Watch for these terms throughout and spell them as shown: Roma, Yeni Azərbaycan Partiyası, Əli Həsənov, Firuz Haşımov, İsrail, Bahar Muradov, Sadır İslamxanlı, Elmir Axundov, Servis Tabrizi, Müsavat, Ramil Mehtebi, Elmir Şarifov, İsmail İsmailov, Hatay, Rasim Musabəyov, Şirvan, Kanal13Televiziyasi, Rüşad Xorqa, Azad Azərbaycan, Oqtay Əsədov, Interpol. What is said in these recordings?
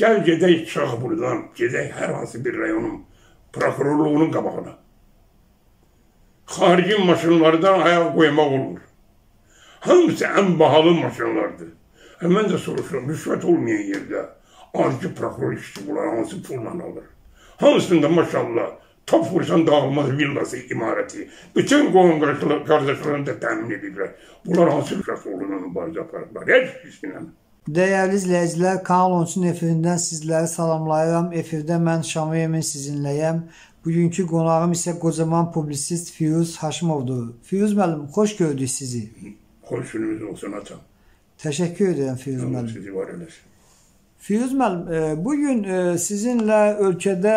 Gəl gedək çıx buradan, gedək hər hansı bir rayonun prokurorluğunun qabağına. Xarici maşınlardan ayaq qoymaq olur. Hamısı ən bahalı maşınlardır. Mən də soruşuram, rüşvət olmayan yerdə arıcı prokuror işçi bunlar hansı pulla alır. Hamısında maşallah top vursan dağılmaz villası, imarəti. Bütün qoğun qardaşlarını da təmin edirlər. Bunlar hansı rüşvət olunan mübarizə aparırlar. Heç birisindən. Dəyərli izləyicilər, Kanal 13 efirindən sizləri salamlayıram. Efirdə mən Şamiyevin sizinləyəm. Bugünkü qonağım isə qocaman publisist Firuz Haşımovdur. Firuz müəllim, xoş gördük sizi. Xoş günümüz olsun, atam. Təşəkkür edirəm, Firuz müəllim. Sizi var eləsin. Firuz müəllim, bugün sizinlə ölkədə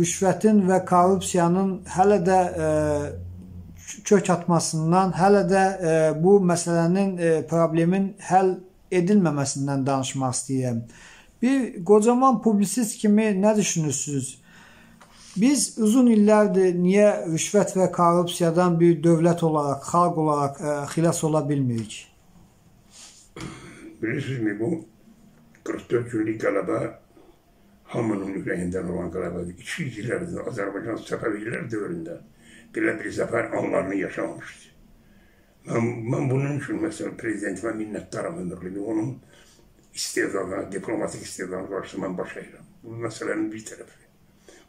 rüşvətin və korrupsiyanın hələ də kök atmasından, hələ də bu məsələnin, problemin həll edilməməsindən danışmaq istəyirəm. Bir qocaman publisist kimi nə düşünürsünüz? Biz uzun illərdir niyə rüşvət və korrupsiyadan bir dövlət olaraq, xalq olaraq xilas ola bilmirik? Bilirsinizmi, bu 44 günlük qələbə hamının ürəyindən olan qələbədir. 200 illərdir Azərbaycan səfəvilər dövründə belə bir zəfər anlarını yaşamamışdır. Mən bunun üçün, məsələn, prezidentimə minnətdaram ömürlüyü, onun istedadına, diplomatik istedadına qarşı mən baş əyirəm. Bu məsələnin bir tərəfi.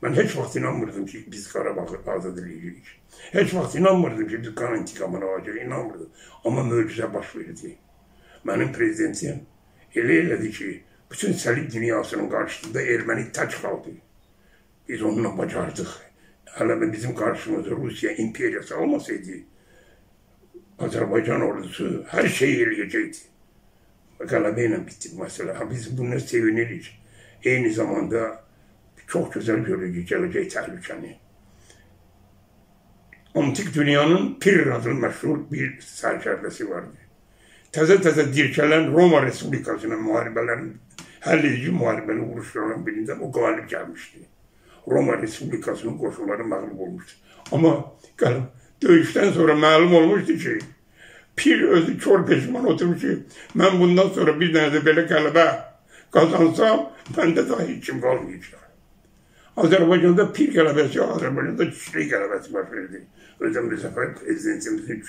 Mən heç vaxt inanmırdım ki, biz Qarabağı azad edirik. Heç vaxt inanmırdım ki, biz qan intiqamına alacaq, inanmırdım. Amma möcüzə baş verdi. Mənim prezidentim elədi ki, bütün səlik dünyasının qarşısında erməni tək qaldı. Biz onunla bacardıq. Hələ bizim qarşımızda Rusiya imperiyası olmasaydı, Azərbaycan ordusu her şeyi eləyəcəkdi. Qələbə ilə bitdi bu məsələ. Biz buna sevinirik. Eyni zamanda çox gözəl görürük gələcək təhlükəni. Antik dünyanın Pir adlı məşhur bir sərkərdəsi vardı. Təzə-təzə dirkələn Roma Respublikasına müharibələrin, həll edici müharibəni vuruşlarının birində o qalib gəlmişdi. Roma Respublikasının qoşulları məğlub olmuşdu. Amma qələb döyüşdən sonra məlum olmuşdu ki, Pir özü kör peşman oturmuş ki, mən bundan sonra bir dənə də belə qələbə qazansam, məndə daha heç kim qalmayacaq. Azərbaycanda Pir qələbəsi, Azərbaycanda Çiçlik qələbəsi baş verdi. Özəm bir səfər prezidentimizin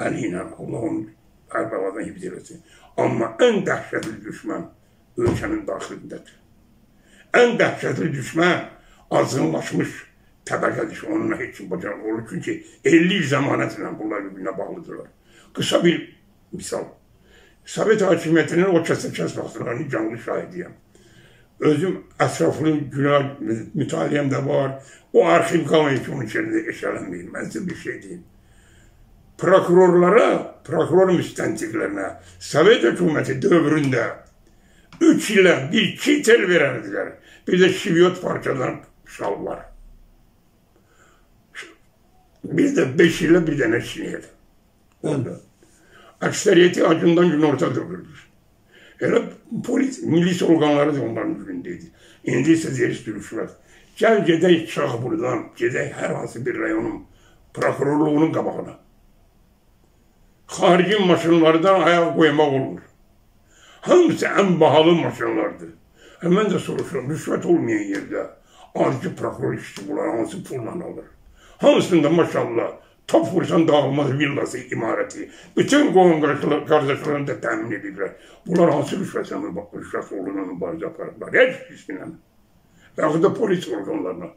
Əli ilə, Allah onu ərbaladan hibz eləsin. Amma ən dəhşətli düşmən ölkənin daxilindədir. Ən dəhşətli düşmən azınlaşmış təbəqədir, onunla heç kim bacarıq olur. Çünki 50 il zəmanətlə bunlar birbirine bağlıdırlar. Qısa bir misal. Sovet hakimiyyətinin o kəsə-kəs vaxtlarını canlı şahidiyəm. Özüm ətraflı günah mütaliyəm də var. O arxiv qalmayın ki, onun içində eşələnməyim. Mən sizə bir şey deyim. Prokurorlara, prokuror müstəntiqlərinə Sovet hökuməti dövründə 3 ilə bir kitel verərdilər. Bir də şivyot parçadan şal var. Bir də 5 ilə bir dənə çiniyədir. Onda. Əksəriyyəti acından gün ortada olurdur. Elə polis, milis orqanları da onların günündəydi. İndi isə zəris dürüşməz. Gəl gedək çıx buradan, gedək hər hansı bir rayonun prokurorluğunun qabağına. Xarici maşınlardan ayaq qoymaq olur. Hamısı ən bahalı maşınlardır. Mən də soruşuram, rüşvət olmayan yerdə arıcı prokuror işçi bunlar hansı pulla alır. Hamısında maşallah top vursan dağılmaz villası, imarəti. Bütün qoğun qardaşlarını da təmin edirlər. Bunlar hansı rüşvət olunan mübarizə aparırlar. Heç birisindən. Yaxud da polis orqanlarına.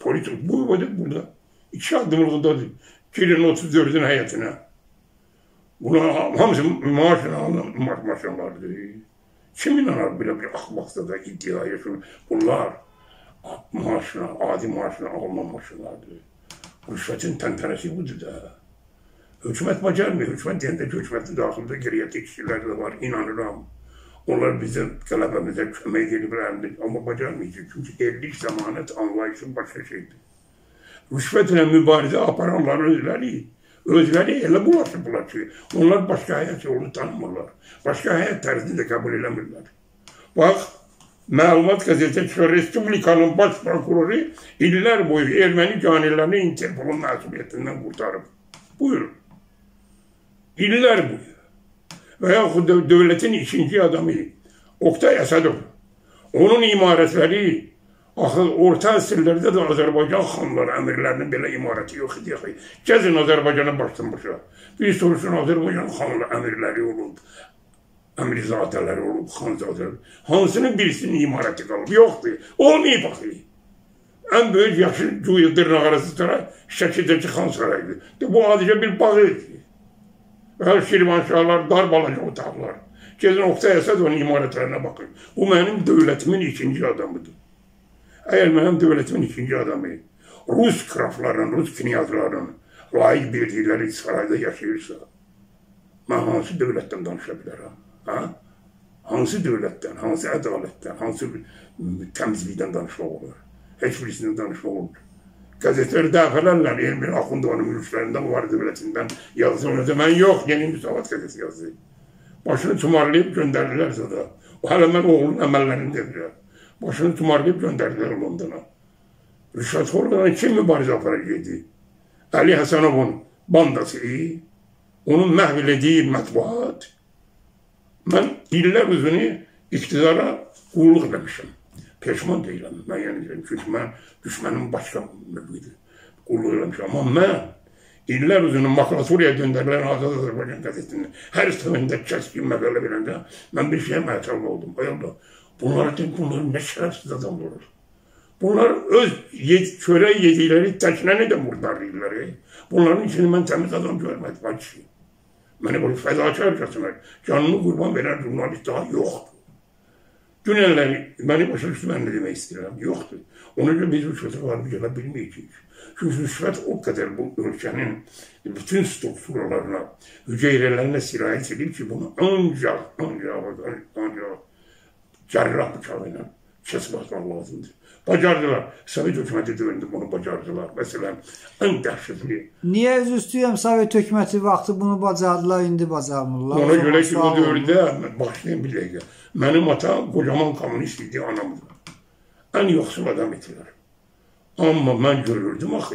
Polis orqanlarına. Burada 2 adımlıqdadır. Girin 34-ün həyətinə. Bunlar hamısı maaşına alınan maşınlardır. Kim inanar belə bir axmaqda da iddia yaşanır? Bunlar maaşına, adi maaşına alınan maşınlardır. Rüşvətin təntənəsi budur da. Hökumət bacarmıyor. Hökumət deyəndə ki, hökumətin daxilində qeyriyyətli kişilər də var, inanıram. Onlar bizə, qələbəmizə kömək ediblərdir, amma bacarmayacaq. Çünki ellik zəmanət anlayışın başqa şeydir. Rüşvətlə mübarizə aparanlar özləri elə bulaşıblar ki, onlar başqa həyat yolunu tanımırlar. Başqa həyat tərzini də qəbul eləmirlər. Bax, Məlumat qəzetə çıxır, Respublikanın baş prokuroru iller boyu erməni canilərini Interpolun məsuliyyətindən qurtarıb. Buyurun. İller boyu. Və yaxud da dövlətin ikinci adamı Oqtay Əsədov. Onun imarətləri, axı orta əsrlərdə də Azərbaycan xanları əmirlərinin belə imarəti yox idi. Gəzin Azərbaycana başdan başa. Bir soruşun Azərbaycan xanlı əmirləri olub, əmirzadələri olub, xanzadələri. Hansının birisinin imarəti qalıb? Yoxdur. Olmayıb axı. En büyük yaşlı Cuyu Dırnaq arası saray, Şəkidəki Xan saraydı. Bu adicə bir bağı idi. Şirvanşahlar, darbalıcı otaqlar. Gezin Oqtay Əsədovun imarətlərinə bakın. Bu mənim dövlətimin ikinci adamıdır. Eğer mənim dövlətimin ikinci adamı, Rus kraflarının, Rus knyazlarının layiq bildikleri sarayda yaşayırsa, mən hansı dövlətdən danışa bilərəm? Ha? Hansı dövlətdən, hansı ədalətdən, hansı təmizlikdən danışmaq olur? Heç birisindən danışmaq olur. Gazetler dəfələrlə Elmir Axundovanın mülklərindən, var dövlətindən yazdı. Ona da mən yox, yeni müsavat gazetesi yazdı. Başını tumarlayıb göndərdilərsə da, hələ mən oğlunun əməllərini dedirəm. Başını tumarlayıb göndərdilər Londona. Rüşad Xorqadan kim mübarizə aparacaq idi? Əli Həsənovun bandası, onun məhv elədiyi mətbuat. Mən illər üzünü iqtidara qulluq eləmişim. Peşman değilim, ben yenildim çünkü ben düşmanım başka mülküydü, kulluğuylamış. Ama ben iller üzerine makulaturaya gönderilen Azad Azərbaycan gazetini her seferinde keskin makale verende ben bir şeye mehtarlı oldum. Hayalda bunların ne şerefsiz adamlar olur. Bunlar öz çöre yedileri, tekneni de murdarlıkları. Bunların içini ben temiz adam görmedim. Beni böyle fedaçı arkasına canını kurban veren jurnalist daha yoktu. Dünelleri, beni başa düştü, ben ne demek istedim, yoktu. Ona göre biz rüşveti var bir yana bilmeyeceğiz. Çünkü rüşvet o kadar bu ülkenin bütün strukturalarına, hüceyrelerine sirayet edip ki bunu ancak cerrah bıçağıyla kesip atmak lazımdır. Bacardılar. Sovet hükümeti döndü, bunu bacardılar. Mesela en dehşetli. Niye üzüstüyüm? Sovet hükümeti vakti bunu bacardılar, indi bacarmırlar. Ona göre ki o dövrde, başlayayım bileyim. Benim atam kocaman komünist idi, anamdı. En yoksul adam ettiler. Ama ben görürdüm axı.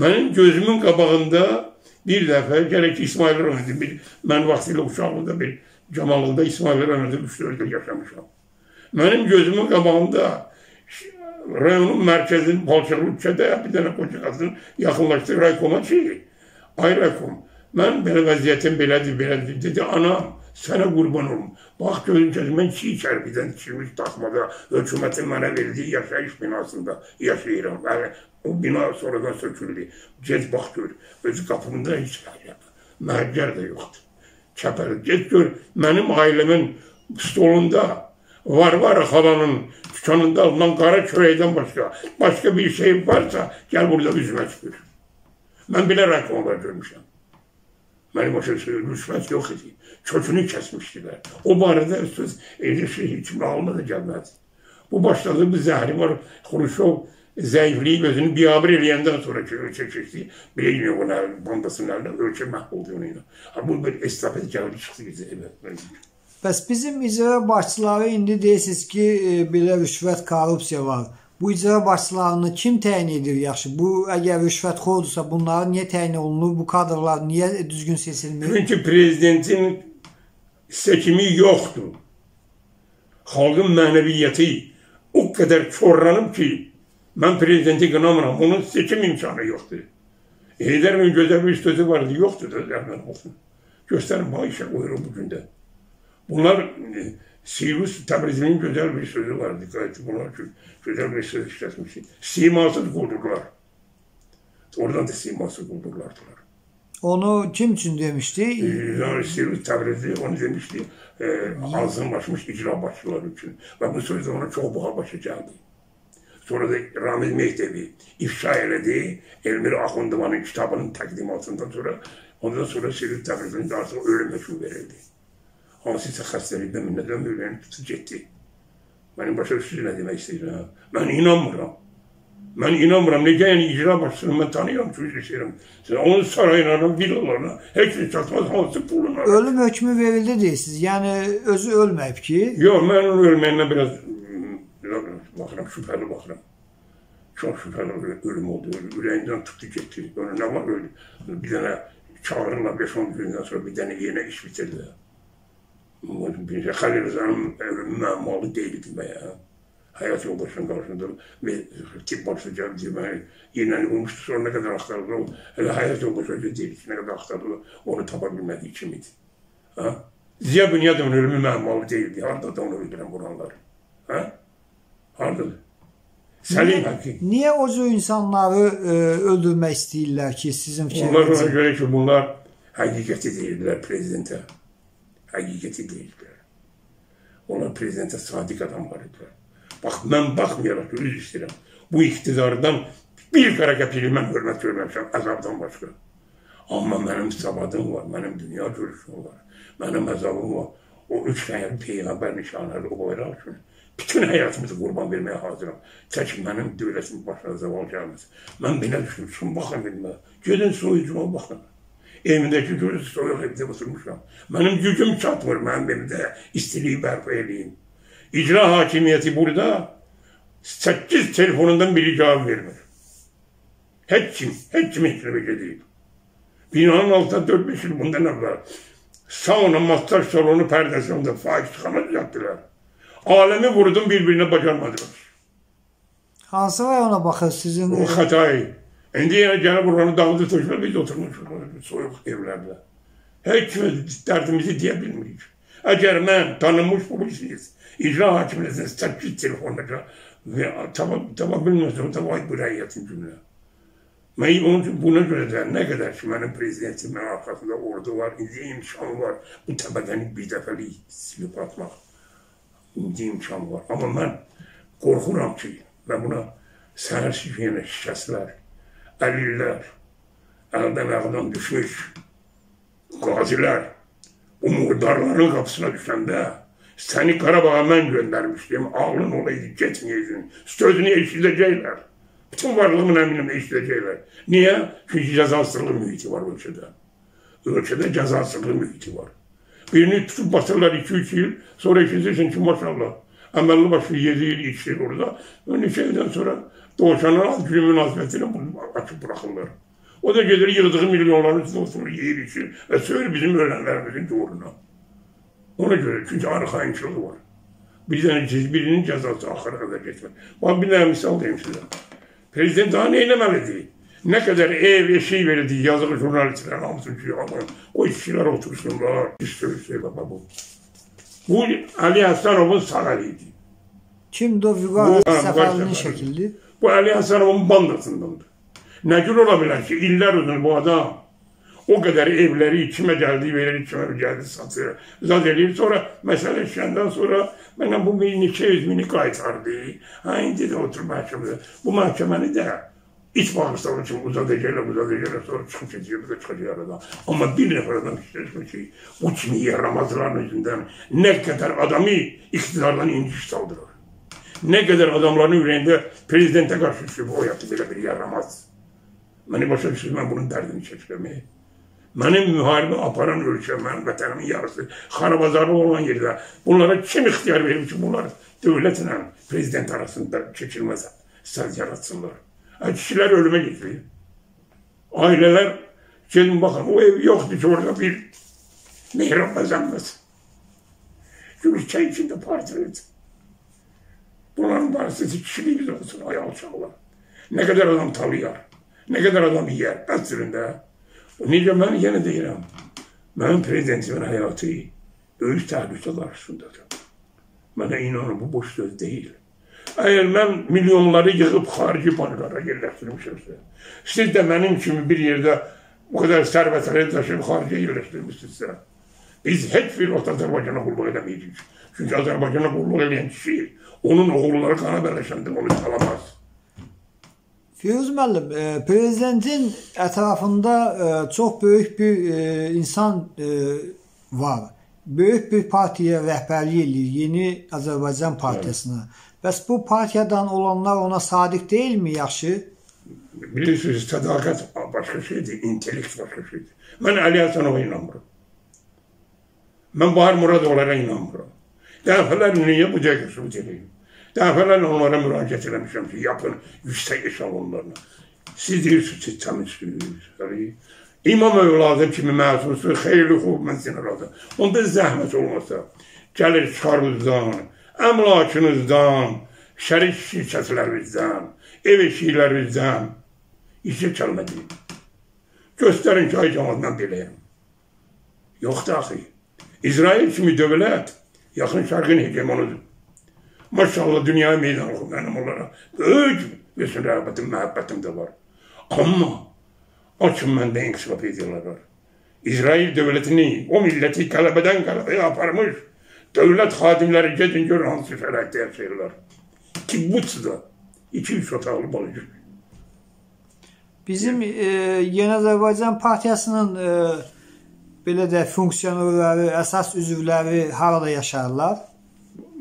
Benim gözümün qabağında bir defa gerek İsmail İsmailov, ben vaktiyle uşağımda bir Camalı'da İsmail İsmailov'da 3-4 yaşamışam. Benim gözümün qabağında rayonun merkezinin Polşarlıkça'da bir tane koca kadın yakınlaştı. Raykom'a şey, ay Raykom, ben böyle vaziyetim belədir. Dedi, anam, sana kurban olum. Bak gözün gözümden çiğ çərpiden çirmiş takmada, hükümetin bana verdiği yaşayış binasında yaşayıram. Yani, o bina sonradan söküldü. Gez bak gör, öz kapımda hiç məhəccər de yoktu. Çəpər, gez gör, benim ailemin stolunda var halanın dükkanında alınan qara çörəkdən başka bir şey varsa gel burada üzümə çıkır. Ben bile rakamlar görmüşəm. Mənim başa rüşvət yox idi. Kökünü kəsmişdilər. O barədə söz içimə alma da gəlməz. Bu başladı, bir zəhri var. Xruşov zəifliyi özünü biabır eləyəndən sonra ki, ölçə keçdi. Bileyim ona bandasının əlinə ölçə məhv oldu onunla. Bu bir estafet gəldi çıxdı bizə evə. Bəs bizim icra başçıları indi deyirsiniz ki, belə rüşvət, korrupsiya var. Bu icra başçılarını kim təyin edir yaxşı? Bu, əgər rüşvətxordursa, bunlar niyə təyin olunur? Bu kadrlar niyə düzgün seçilmir? Çünki prezidentin seçimi yoxdur. Xalqın mənəviyyəti o qədər çorlanıb ki, mən prezidenti qınamıram, onun seçim imkanı yoxdur. Heydərin gözəl bir sözü vardı, yoxdur Erməni olsun. Göstərin, bana işə qoyurum bugün də. Bunlar Servis Tabrizi'nin güzel bir sözü var, dikkat edin. Bunlar güzel bir söz işletmişti. Simasız quldurlar. Oradan da simasız quldurlardılar. Onu kim için demişti? Yani Servis Tabrizi onu demişti. Azınlaşmış icra başçıları için. Ve bu sözde ona çok buğa başı geldi. Sonra da Ramil Mehtebi ifşa eledi. Elmir Axundovanın kitabının təqdimatından sonra. Ondan sonra Servis Tabrizi'nin artık ölüm meşru verildi. Hansısa xəstəlikdən minnətdən böyləyəni tutub getdi. Mənim başa üstü nə demək istəyirəm? Mən inanmıram. Mən inanmıram. Necə yəni icra başçısını mən tanıyıram, çox istəyirəm. Onun saraylarına, villalarına, heç bir çatmaz, hansı puluna. Ölüm hökmü verildi deyirsiniz. Yəni özü ölməyib ki? Yox, mən onun ölməyinə biraz baxıram, şübhəli baxıram. Çox şübhəli ölüm oldu. Ürəyindən tutdu getdi. Ona nə var öldü? Bir dənə çağırırlar 5-10 gündən sonra bir dənə yenə iş bitirdi. Xəlilzanın ölümünün malı deyil ki, bəyə. Hayat yoldaşının karşısında tip başlayacağım demeyi, yine olmuştu sonra ne kadar aktardı o, hele hayat yoldaşının değil, ne kadar aktardı onu tapabilmediği için miydi? Ha? Ziya Bünyadov'un ölümü mehmalı değildi, haradadır onu öldüren buranlar. Ha? Haradadır. Selim Hakim. Niye oca insanları öldürmek istiyorlar ki sizin fikirleriniz? Onlar ona göre ki bunlar hakikati değildiler prezidente. Hakikati değildiler. Onlar prezidente sadık adamlardılar. Bak, ben bakmayarak öyle istedim. Bu iktidardan bir kara kapilmem, hürmet görmemişim, azabdan başka. Ama benim sabadım var, benim dünya görüşüm var, benim azabım var. O üç tane peygamber nişanları o bayrağı için bütün hayatımızı kurban vermeye hazırım. Çekin benim devletin başına zavalacağımız. Ben bile düşünmüşüm, bakın bilmem. Gelin soyucuma bakın. Evimdeki gözü soyuq evde oturmuşam. Benim gücüm çatmır, benim evimde istiliği berfa edeyim. İcra hakimiyeti burada 8 telefonundan biri cevap vermir. Hiç kim işlemeci değil. Binanın altında 4-5 yıl bundan evvel sauna, masaj salonu, perdesinde faiz çıkamayacaktılar. Alemi vurdum, birbirine bacarmadılar. Hansı rayona bakır sizin? O Hatay. Şimdi yine gene buranın dağıdı taşına biz oturmuşuz. Soyuq evlerde. Hiç kimimiz derdimizi diyebilmiyoruz. Eğer ben tanınmış polisiyiz, icra hakimlisiniz, tepki telefonlara ve tamam bilmiyorsunuz, tamam buraya yatın cümle. Ben onun için buna göre de ne kadar ki benim prezidentimin arkasında ordu var, indi imkanı var, bu tepedeni bir defeli silip atmak, indi imkanı var. Ama ben korkuram ki, ben buna səhər şişeyle şişesler, əlillər, əldən düşmüş, qaziler, o murdarların kapısına düşende seni Qarabağ'a ben göndermiştim. Ağlın olaydı, gitmeyeydin. Sözünü eşitecekler. Bütün varlığımın eminim eşitecekler. Niye? Çünkü cezasızlık mühiti var ölçüde. Ölçüde cezasızlık mühiti var. Birini tutup basırlar 2-3 yıl, sonra eşiteceksin ki maşallah. Emelli başı 7 yıl, 2 yıl orada. Önce evden sonra doğuşanlar az günü münasebetiyle açıp bırakırlar. O da gelir yıldığı milyonların üstüne oturur, yiyir için ve söylüyor bizim ölenlerimizin doğruna. Ona göre, çünkü ağır hainçılığı var. Birinin cezası ahıra kadar geçmez. Bak bir tane misal diyeyim size. Prezident daha neylemeli? Ne kadar ev eşeği verildi, yazılı jurnalistler, hamsunciyi alan, o işçiler otursunlar, üstü baba bu. Bu Əli Həsənovun sarayıydı. Kimdir o vüqarlı sakalının şekildi? Bu Əli Həsənovun bandasındandı. Ne gün olabilir ki, iller uzun bu adam o kadar evleri kime geldi verir, kime geldi satır, zat eləyir. Sonra mesele işlenden sonra bana bu 1200 mini kaytardı. Ha indi de otur mahkemede. Bu mahkemeni de iç bağışlar için uzadacaklar, sonra çıkıp gidiyor, bu da çıkacak aradan. Ama bir nefer adam işleşmiş ki, bu kimi yaramazların yüzünden ne kadar adamı iktidardan indiş saldırır. Ne kadar adamların yüreğinde prezidente karşı çıkıp o yaptı böyle bir yaramaz. Beni başa düşürüm, ben bunun dərdini çəkilməyim. Benim müharibə aparan ölkəm, benim vətənimin yarısı, xarabazarı olan yerdə. Bunlara kim ixtiyar verir ki, bunlar dövlətlə prezident arasında çəkilməz səz yaratsınlar. Kişilər ölümə getirir. Ailələr, gelin baxın, o ev yoxdur ki, orada bir mehram məzəmməz. Gülüşkən içində partilir. Bunların barəsiz kişiliyiz olsun, ay alçaqlar. Nə qədər adam talayar. Ne kadar adam yer, əsrində. Necə mən yenə deyirəm, mənim prezidentimin hayatı böyük təhlükə qarşısındadır. Mənə inanın, bu boş söz deyil. Əgər mən milyonları yığıb xarici banklara yerləşdirmişimsə, siz də mənim kimi bir yerdə bu kadar sərvətlərə taşıyıb xarici yerləşdirmişsinizsə, biz heç bir vaxt Azərbaycana qulluq edəməyəcəyik. Çünki Azərbaycana qulluq edən kişi, onun oğulları qana bələşəndir, onu salamaz. Firuz müəllim, prezidentin etrafında çok büyük bir insan var. Büyük bir partiye rəhbərlik edir, Yeni Azərbaycan Partiyasına. Evet. Bəs bu partiyadan olanlar ona sadiq değil mi, yaxşı? Bilirsiniz, sadakat başka şeydir, intellekt başka şeydir. Mən Əli Həsənova inanmıram. Mən Bahar Muradovlara inanmıram. Dəfələr niyə bu cəqəsini deyirəm? Dəfələrlə onlara müraciət eləmişəm ki, yapın yüksək eşalonlarına. Siz deyirsiniz, siz təmizsiniz, İmam evladı kimi məsusu, xeyli xub mənsinəladı. Onda zəhmət olmasa, gəlir çıxarınızdan, əmlakınızdan, şərik şirkətlərinizdən, ev eşiklərinizdən, işi kəlmə deyib. Göstərin ki, ay cəmatdan beləyəm. Yoxdur axı. İsrail kimi dövlət, yaxın şərqin hegemonudur. Maşallah, dünyaya meydan oxu mənim onlara. Böyük vəsul rəğbətim, məhəbbətim də var. Amma, açın məndə inkişafiyyalar var. İsrail dövlətini, o milləti qələbədən qələbəyə aparmış. Dövlət xadimləri gedin, görün hansı şərəkdə yaşayırlar. Kibbutsda 2-3 otaqlı balıq. Bizim Yeni Azərbaycan Partiyasının belə də funksiyonerləri, əsas üzvləri harada yaşarlar?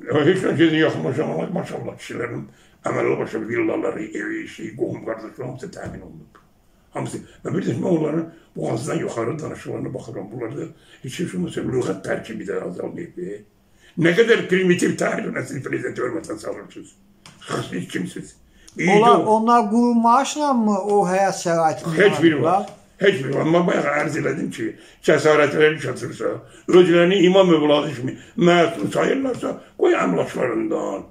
Heç nə gedin yaxınlaşamalak, maşallah kişilərin əməli başa villaları, evi, işi, qohum qardaşlar hamısı təmin olunur. Hamısı. Və bir də mən onların boğazdan yuxarı danışıqlarına baxıram. Bunlarda heç heç olmasın, lüğət tərkibi də azalmayıb. Nə qədər primitiv tarif nəsini prezidenti hörmətən salırsınız? Xəsli kimsiniz? Onlar quru maaşla mı o həyat şəraitini alırlar? Heç biri var. Heç biri var. Mən bayağı ərz elədim ki, cəsarətləri çatırsa, özlərini imam övladı kimi məsul sayırlarsa, qoy əmlaklarından,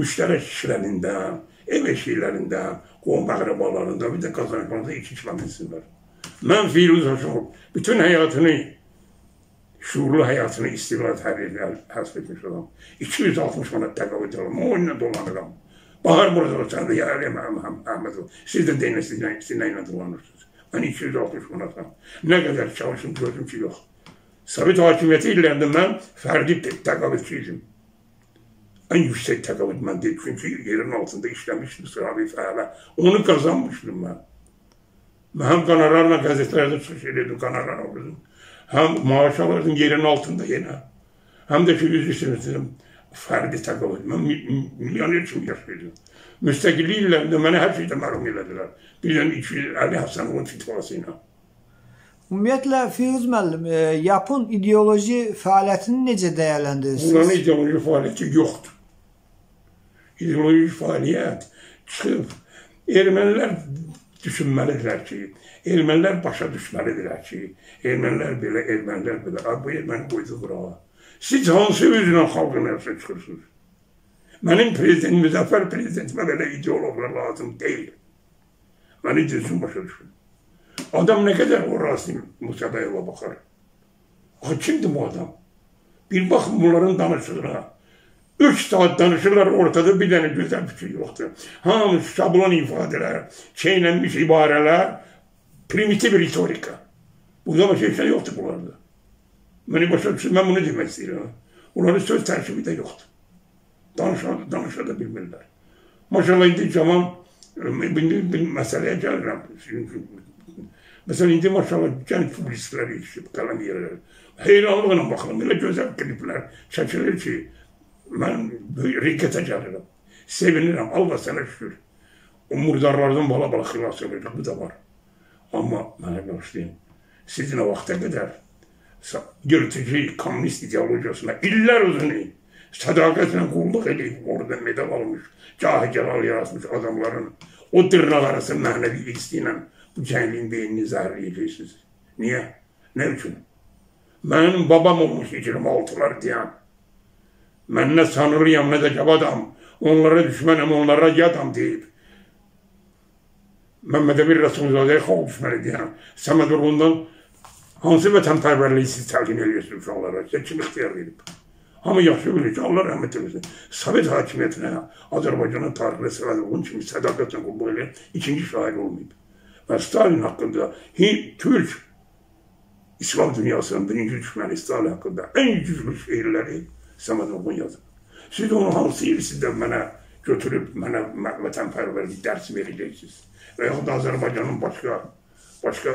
müştərək işlərindən, ev eşiklərindən, qoğum əqrəbalarından, bir də qazanışlarında iki kilometsinlər. Mən Firuz Haşımov bütün həyatını, şuurlu həyatını istiqlal təbirlə həsb etmiş adam. 260 manat təqavət edirəm, o ilə dolanıram. Bahar burada olsaydı, yələyəm Əhmədov, siz də deyinə, siz nə ilə dolanırsınız? Mən 260 manatam. Nə qədər çalışım, gördüm ki, yox. Sovet hakimiyyəti illərində mən fərdi təqavətçi idim. Ən yüksək təqavət mən deyib, çünki yerin altında işləmişdim, sıravi fəhələ. Onu qazanmışdım mən. Mən həm qanarlarla qəzetlərdə çıxış edirdim, qanarlar alırdım. Həm maaş alırdım yerin altında yenə. Həm də ki, yüz işləmişdim. Fərdi təqavət. Mən milyoner kimi yaşaydım. Müstəqillik illərində mənə hər şeydə mərum elədilər. Birdən Əli Həsənovun fitvası ilə. Ümumiyyətlə, Firuz müəllim, yapın ideoloji fəaliyyətini necə dəyərləndirirsiniz? Bunların ideoloji fəaliyyəti yoxdur. İdeoloji fəaliyyət çıxıb. Ermənilər düşünməlidirlər ki, ermənilər başa düşməlidirlər ki, ermənilər belə, ermənilər belə. Bu erməni qoydu qurağa. Siz hansı üzrə xalqın arasına çıxırsınız? Mənim prezidentim, müzəffər prezidentimə belə ideologlar lazım deyil. Məni düzgün başa düşün. Adam nə qədər o Rasim Musabəyova baxar? Ha, kimdir bu adam? Bir baxın bunların danışığına. 3 saat danışırlar, ortada bir dənə gözəl bir şey yoxdur. Hamısı şablon ifadələr, çeynənmiş ibarələr, primitiv ritorika. Burada başa düşən yoxdur bunlarda. Məni başa düşün, mən bunu demək istəyirəm. Onların söz tərkibi də yoxdur. Danışa da bilmirlər. Maşallah, indi zaman məsələyə gəlirəm. Məsələn, indi maşallah gənc publisistləri işib, qələm yerləri. Heyranlıqla baxıram, elə gözəl kliplər çəkilir ki, mən riqqətə gəlirəm. Sevinirəm, Allah sənə şükür. O murdarlardan bala-bala xilas olacaq, bu da var. Amma mənə qarşılayım, siz nə vaxta qədər yırtıcı kommunist ideologiyasına illər uzunayın. Sədaqətlə qulluq edib, orada medal almış, cahil-cəlal yaratmış adamların o dırnaq arası mənəvi istiylə bu cəngin beynini zəhərləyəcəksiniz. Niyə? Nə üçün? Mənim babam olmuş 26-lar deyəm. Mən nə sanırıyam, nə də cavadam. Onlara düşmənəm, onlara yadam deyib. Məmmədə bir Rəsulzadəyə xalq düşməni deyəm. Səməd Urğundan hansı vətənpərvərliyi siz təlqin edirsiniz uşaqlara? Sizə kim ixtiyar edib? Hamı yaxşı bilir ki, Allah rəhmət eləsin. Sovet hakimiyyətinə, Azərbaycanın tarixində Servis Tabrizi kimi sədaqətlə qulluq edən ikinci şair olmayıb. Və Stalin haqqında, Türk İslam dünyasının birinci düşməni Stalin haqqında ən güclü şeirləri Səməd Oğun yazıb. Siz onu hansı il sizdən mənə götürüb, mənə vətənpərvərlik dərs verəcəksiniz? Və yaxud da Azərbaycanın başqa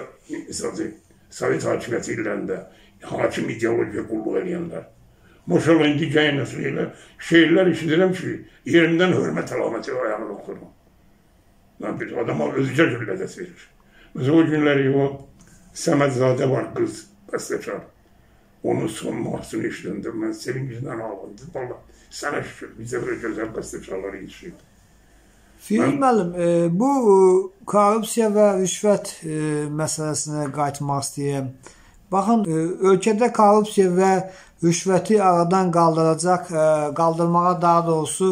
Sovet hakimiyyəti illərində hakim ideologiya qulluq edənlər. Maşallah, indi gəyinə söyləyirlər, şeirlər işidirəm ki, yerimdən hörmət əlaməti ayağını oxurum. Mən bir adama özgə cüllədəs verir. Məsələn, o günləri o Səmədzadə var qız, bəstəkar. Onun son mahsını işləndim, mən sevincindən ağlandım. Valla, sənə şükür, bizə bir gözəl bəstəkarları yetişib. Firuz müəllim, bu korrupsiya və rüşvət məsələsinə qayıtmaq istəyirəm. Baxın, ölkədə korrupsiya və rüşvəti aradan qaldırmağa daha doğrusu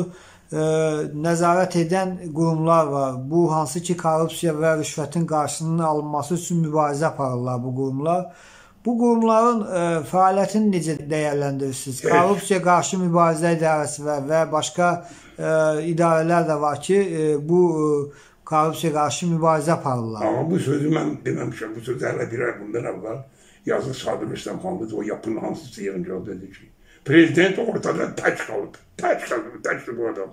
nəzarət edən qurumlar var. Bu, hansı ki, korrupsiya və rüşvətin qarşısının alınması üçün mübarizə aparırlar bu qurumlar. Bu qurumların fəaliyyətini necə dəyərləndirirsiniz? Korrupsiya qarşı mübarizə idarəsi və başqa idarələr də var ki, bu korrupsiya qarşı mübarizə aparırlar. Ama bu sözü mən deməmişəm, bu sözü hələ bir ay bundan əvvəl yazı Sadır İslamxanlıdır, o yapının hansısı yerinci o dedi ki, prezident ortada taç qalıb bu adam.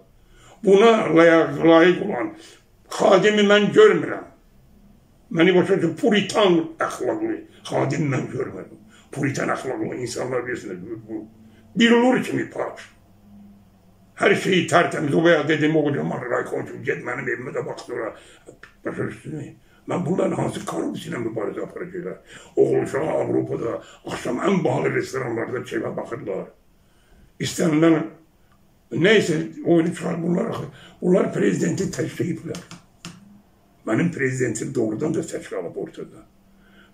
Buna layiq olan xadimi mən görmürəm. Məni başa ki, puritan əxlaqlı xadimi mən görmürəm. Puritan əxlaqlı insanlar bilirsiniz, bu bilur kimi parç. Hər şeyi tərtəmiz, o veya dedim, o zaman Raykon kimi get mənim evimə də bax sonra. Başa üstünü. Mən bunların hansı korrupsiyayla mübarizə aparacaqlar. Oğuluşağı Avropada axşam ən bahalı restoranlarda çevə baxırlar. İstənilən neysə oyunu çıxar bunlar prezidenti təşkiləyiblər. Mənim prezidentim doğrudan da təşkiləyib ortada.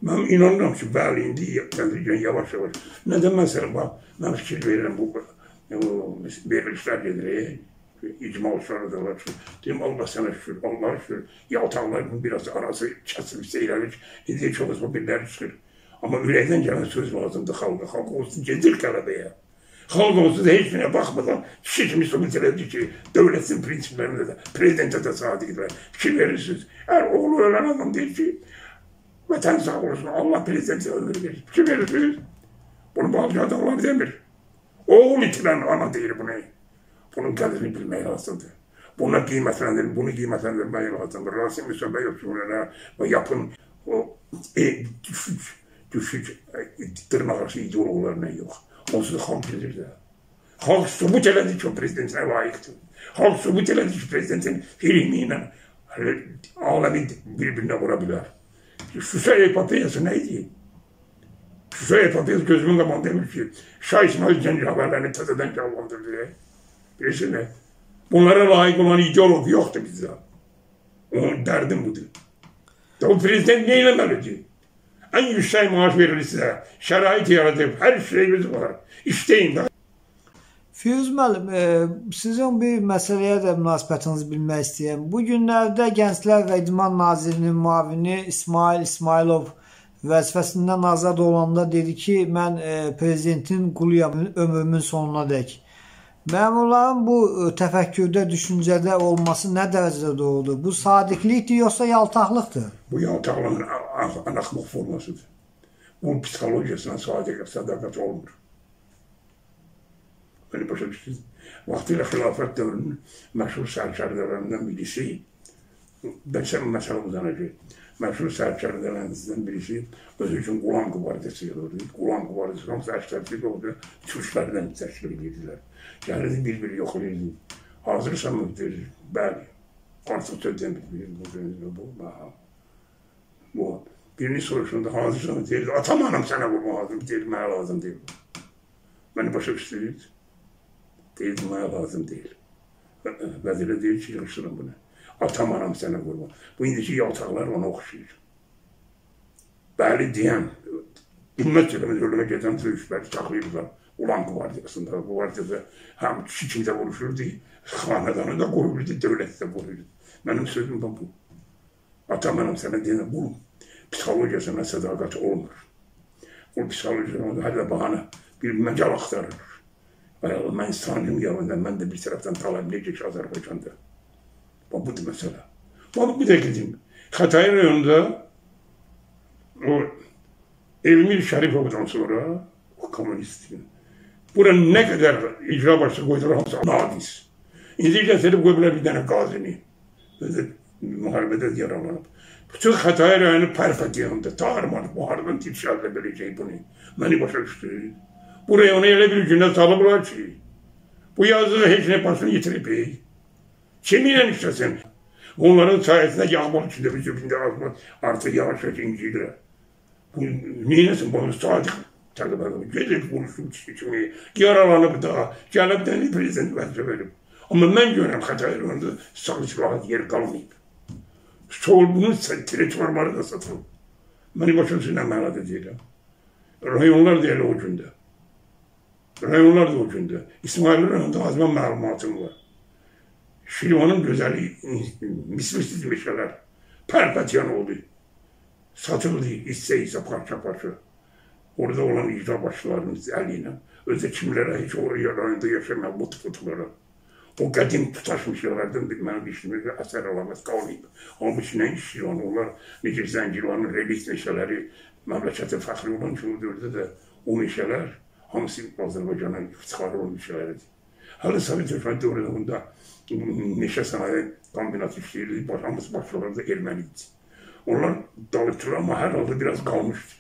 Mən inanıram ki, bəli, indi tədricən yavaş-yavaş. Nədən məsələ bax, mən fikir verirəm bu verilişlər gedir. İcma uçları da var ki, deyim Allah sənə şükür, Allah'a şükür, yaltaqlarının biraz arası kəsilmişsə iləlik, indiyə çoxuz bu biriləri çıxır. Amma ürəkdən gələn söz lazımdır xalqa, xalq olsun gedir qələbəyə. Xalq olsun da heç günə baxmadan kişi kimi soqut elədi ki, dövlətin prinsiplərində də, prezidentə də sadiqdirlər. Kim verirsiniz? Hər oğlu ölən adam deyir ki, vətən sağ olsun, Allah prezidentə ömür verir. Kim verirsiniz? Bunu bazı adamlar demir. Oğul itilən ana deyir bunu. Bunun qədrini bilmək lazımdır. Bunu qiymətləndirin, bunu qiymətləndirmək lazımdır. Rasim Müsəbə yoxsuluna və yapın o düşük dırnaqaşı ideoloqlarına yox. Onsuz xalq bilir də. Xalq sübut elədi ki, o prezidentinə layiqdir. Xalq sübut elədi ki, prezidentin hilmi ilə aləmi bir-birinə vura bilər. Şüsa epopeyası nə idi? Şüsa epopeyası gözümün qaman demiş ki, Şah İsmail cəncavərlərini təzədən canlandırdı. Bilirsiniz, bunlara layık olan ideolog yoxdur bizdə. Onun dərdim budur. O prezident ne eləməlidir? Ən yüksək maaş verilir sizə, şərait yaradıb, hər şeyimiz var. İşləyin də. Firuz müəllim, sizin bir məsələyə də münasibətinizi bilmək istəyirəm. Bu günlərdə Gənclər və İdman Nazirinin müavini İsmail İsmailov vəzifəsindən azad olanda dedi ki, mən prezidentin quluyam ömrümün sonuna dək. Məmurların bu təfəkkürdə, düşüncədə olması nə dərəcədə doğrudur? Bu sadiqlikdir, yoxsa yaltaqlıqdır? Bu yaltaqlığın anaxmaq formasıdır. Bunun psixologiyasına sadiqət olmur. Məni başa düşdünüz. Vaxtilə xilafət dövrünün məşhur sərkərdələrindən birisi, bəlkə məsələ uzanacaq, məşhur sərkərdələrindən birisi özü üçün Qulam qvardiyası yılırdı. Qulam qvardiyası hamısı əşrəflik oldu, türklərdən təşkil edirlər. Gəlirdi, bir-bir yoxlayırdı. Hazırsa müdür, bəli, artıq söz demir. Bu, birini soruşunda hazırsa müdür, atamanım sənə vurma lazım, deyil, mənə lazım deyil. Məni başa düşdürüldü, deyil, mənə lazım deyil. Vəzirə deyil ki, yığışdırın bunu. Atamanım sənə vurma. Bu, indiki yaltaqlar ona oxşayır. Bəli deyən, ümmət eləməz, ölümə gedən döyüşləri çaxlayırlar. Ulan qvardiyasında, qvardiyada həm kişi kimdə vuruşurdu, xanadanı da qoruyurdu, dövlət də qoruyurdu. Mənim sözüm bu. Atamanım sənə deyəni, bu psixologiyasına sədaqat olmur. Bu psixologiyasına hələ bahana bir məcal axtarır. Mən insanlığım yanında, mən də bir tərəfdən talayım, necə ki Azərbaycanda. Budur məsələ. Bu da gedim. Hatay rayonunda Elmir Şarifovdan sonra o kommunistdir. Buranın ne kadar icra başına koydular hamısı nadis. İndirken serip koydular bir tane gazini. Muharebede yaralanıp. Bütün Hatay rayonu perfekt yanında. Tarmanıp muharebeden tifşarla vereceği bunu. Beni başa düştü. Bu rayonu öyle bir günde salıblar ki. Bu yazdığı heç ne başını yitirip. Kiminle işlesin? Onların sayesinde yağmur içinde bir cübinde artık yavaş yavaş incidir. Bu neylesin bana sadık. Gedib vuruşub, yaralanıb da, gəlib dəni prezident vəzifə verib. Ama ben görüyorum Hatay'ın onda çalışmağa yer kalmayıp. Sol bunun teritoriyaları da satılır. Benim başım sizinle mağladı değil. Rayonlar değil o günde. Rayonlar da o günde. İsmail'in önünde azman malumatım var. Şirvan'ın güzeli, mislisiz meşeler. Perpetiyan oldu. Satıldı hisse parça parça. Orada olan icra başlarımız eliyle. Özellikle kimlere hiç oraya rayonda yaşamayan bu tıkıntılara. O qədim tutaşmış yerlerden bilmem işimiz əsər alamet kalmayıp. Onun için ne iş Şirvan onlar, necə Zəngirvanın relik meşələri, məmləkətin fəxri olan şuurdur da o meşələr, hamısı Azərbaycanın iftixarı olan meşələridir. Hələ Sovet Hökuməti dövründə meşə sənaye kombinatı işləyirdi, başımız başlarında erməni idi. Onlar dalıbdır ama her halde biraz kalmıştı.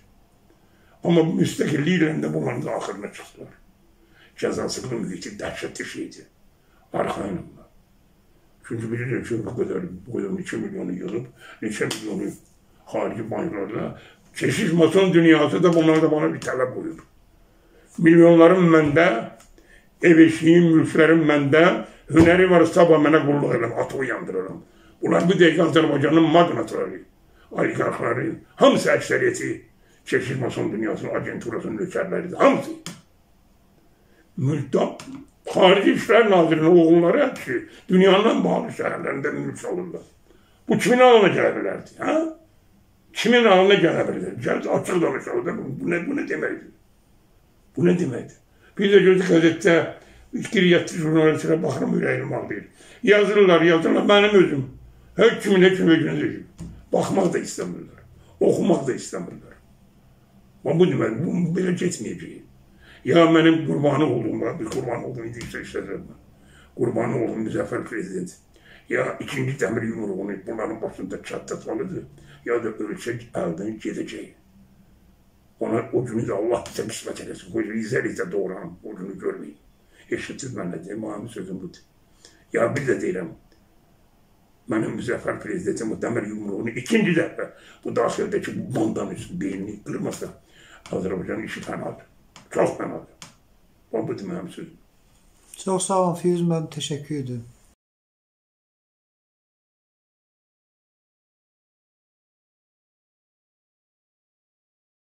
Ama müstəqilliklə də bunların da axırına çıxdılar. Cəzasızlıq mühiti dəhşətli şeydi. Arxayınımlar. Çünkü bilirim ki bu kadar neçə milyonu yığıb, neçə milyonu harici banklarla keşiş mason dünyası da bunlar da bana bir tələb qoyur. Milyonlarım məndə, ev eşiyim, mülklərim məndə, hünəri var sabah mənə qulluq edəm, atı yandırırım. Bunlar bu dəqiqə Azərbaycanın maqnatları, oligarxları, hamısı əksəriyyəti keşiş mason dünyasının agenturasının nökərləridir, hamısı. Mülkdə Xarici İşlər Nazirinin oğulları hep ki, dünyanın bağlı şehirlerinde mülk alırlar. Bu kimin alına gelebilirdi? Ha? Kimin alına gelebilirdi? Geldi açıq danışalım. Bu ne demekti? Bu ne demekti? Bir de gördük gazetede, İskiliyetli jurnalistine bakırım, yüreğim ağlayır. Yazırlar, benim özüm. Her kimin özünü düşür. Bakmak da istemiyorlar. Okumak da istemiyorlar. Ama bu demek, bu böyle geçmeyeceğim. Ya benim kurbanı olduğum, bir kurban olduğum idi işlerim. Kurbanı olduğum müzəffər prezident. Ya ikinci dəmir yumruğunu bunların başında çatlatmalıdır. Ya da ölçək əldən gedəcək. Ona o günü de Allah bize qismət edəsin. Qoca izəlikdə doğuran o günü görməyin. Eşitdir mən nə deyim, mənim sözüm budur. Ya bir də deyirəm, mənim müzəffər prezidentim o dəmir yumruğunu ikinci dəfə bu daxildəki bu bandan üstü beynini qırmasa Azərbaycanın işi fənadır. Çok ben aldım. O bu demem sözüm. Çok sağ olun Firuz müəllim, teşekkür ederim.